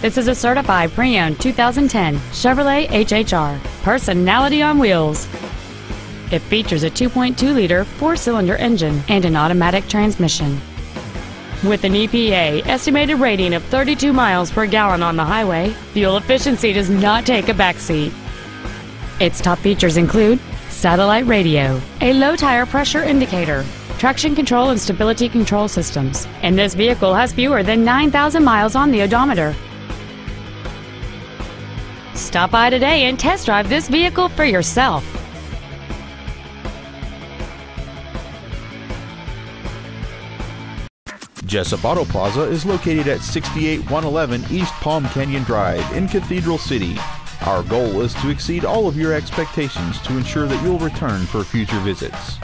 This is a certified pre-owned 2010 Chevrolet HHR, personality on wheels. It features a 2.2-liter four-cylinder engine and an automatic transmission. With an EPA estimated rating of 32 miles per gallon on the highway, fuel efficiency does not take a backseat. Its top features include satellite radio, a low tire pressure indicator, traction control and stability control systems, and this vehicle has fewer than 9,000 miles on the odometer. Stop by today and test drive this vehicle for yourself. Jessup Auto Plaza is located at 68111 East Palm Canyon Drive in Cathedral City. Our goal is to exceed all of your expectations to ensure that you'll return for future visits.